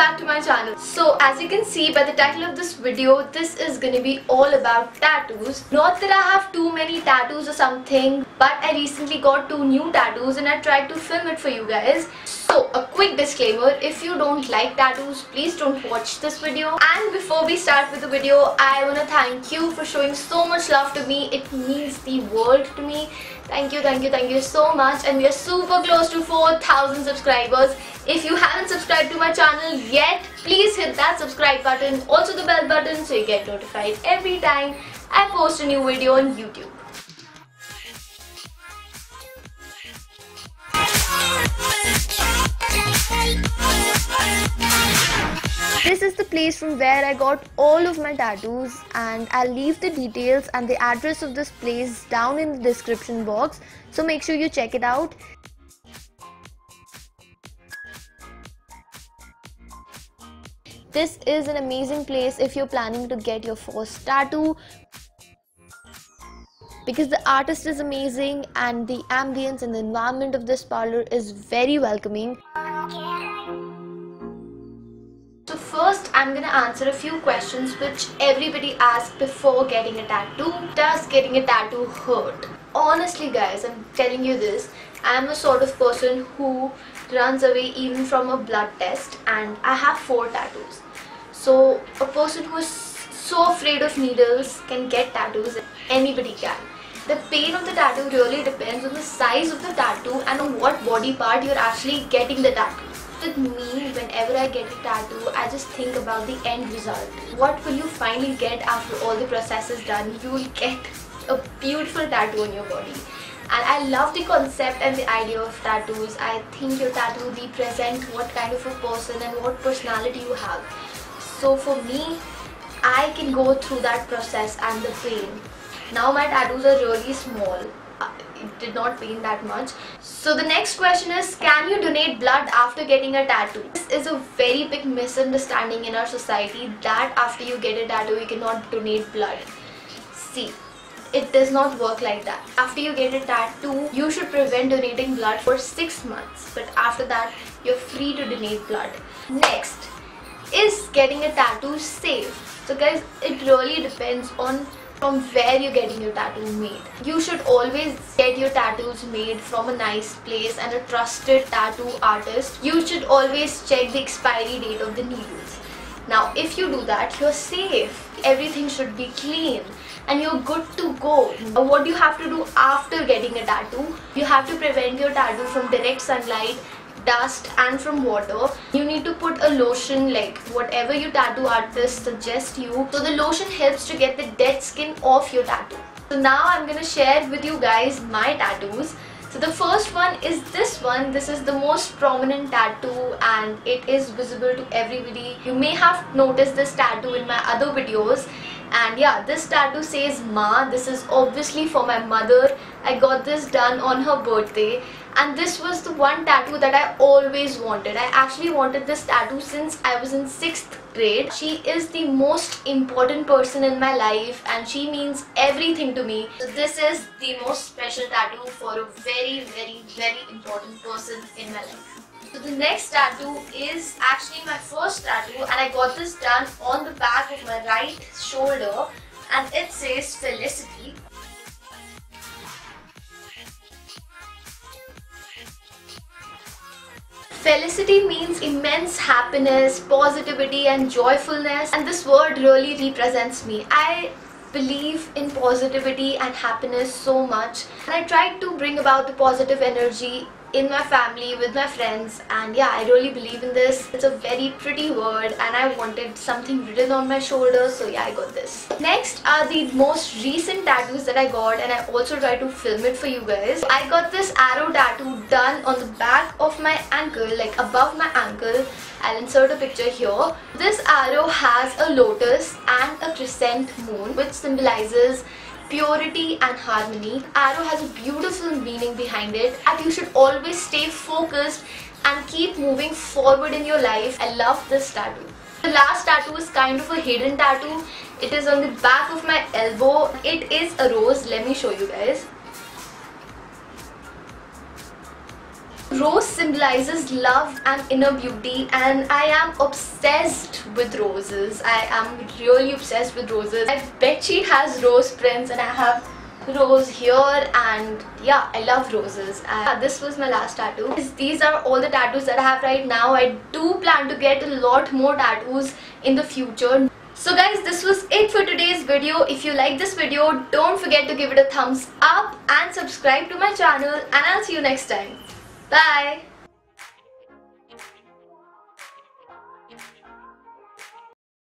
back to my channel. So as you can see by the title of this video, this is gonna be all about tattoos. Not that I have too many tattoos or something, but I recently got 2 new tattoos and I tried to film it for you guys. So a quick disclaimer, if you don't like tattoos, please don't watch this video. And before we start with the video, I wanna thank you for showing so much love to me. It means the world to me. Thank you, thank you, thank you so much. And we are super close to 4,000 subscribers. If you haven't subscribed to my channel yet, please hit that subscribe button, also the bell button, so you get notified every time I post a new video on YouTube. This is the place from where I got all of my tattoos, and I'll leave the details and the address of this place down in the description box, so make sure you check it out. This is an amazing place if you're planning to get your first tattoo, because the artist is amazing and the ambience and the environment of this parlor is very welcoming. So first I'm gonna answer a few questions which everybody asks before getting a tattoo. Does getting a tattoo hurt? Honestly guys, I'm telling you this, I'm a sort of person who runs away even from a blood test, and I have 4 tattoos. So a person who is so afraid of needles can get tattoos. Anybody can. The pain of the tattoo really depends on the size of the tattoo and on what body part you're actually getting the tattoo. With me, whenever I get a tattoo, I just think about the end result. What will you finally get after all the process is done? You will get a beautiful tattoo on your body. And I love the concept and the idea of tattoos. I think your tattoo represents what kind of a person and what personality you have. So for me, I can go through that process and the pain. Now my tattoos are really small. It did not pain that much. So the next question is, can you donate blood after getting a tattoo? This is a very big misunderstanding in our society, that after you get a tattoo you cannot donate blood. See, it does not work like that. After you get a tattoo, you should prevent donating blood for 6 months, but after that you're free to donate blood. Next, is getting a tattoo safe? So guys, it really depends on from where you're getting your tattoo made. You should always get your tattoos made from a nice place and a trusted tattoo artist. You should always check the expiry date of the needles. Now if you do that, you're safe. Everything should be clean and you're good to go. But what you have to do after getting a tattoo, you have to prevent your tattoo from direct sunlight, dust and from water. You need to put a lotion, like whatever your tattoo artist suggests you. So the lotion helps to get the dead skin off your tattoo. So now I'm gonna share with you guys my tattoos. So the first one is this one. This is the most prominent tattoo and it is visible to everybody. You may have noticed this tattoo in my other videos. And yeah, this tattoo says Ma. This is obviously for my mother. I got this done on her birthday, and this was the one tattoo that I always wanted. I actually wanted this tattoo since I was in 6th grade. She is the most important person in my life and she means everything to me. So this is the most special tattoo for a very, very, very important person in my life. So the next tattoo is actually my first tattoo, and I got this done on the back of my right shoulder, and it says Felicity. Felicity means immense happiness, positivity and joyfulness, and this word really represents me. I believe in positivity and happiness so much, and I tried to bring about the positive energy in my family, with my friends, and yeah, I really believe in this. It's a very pretty word and I wanted something written on my shoulder, so yeah, I got this. Next are the most recent tattoos that I got, and I also tried to film it for you guys. I got this arrow tattoo done on the back of my ankle, like above my ankle. I'll insert a picture here. This arrow has a lotus and a crescent moon, which symbolizes purity and harmony. Arrow has a beautiful meaning behind it, and you should always stay focused and keep moving forward in your life. I love this tattoo. The last tattoo is kind of a hidden tattoo. It is on the back of my elbow. It is a rose. Let me show you guys. Rose symbolizes love and inner beauty, and I am obsessed with roses. I am really obsessed with roses. My bedsheet has rose prints and I have rose here, and yeah, I love roses. This was my last tattoo. These are all the tattoos that I have right now. I do plan to get a lot more tattoos in the future. So guys, this was it for today's video. If you like this video, don't forget to give it a thumbs up and subscribe to my channel, and I'll see you next time. Bye!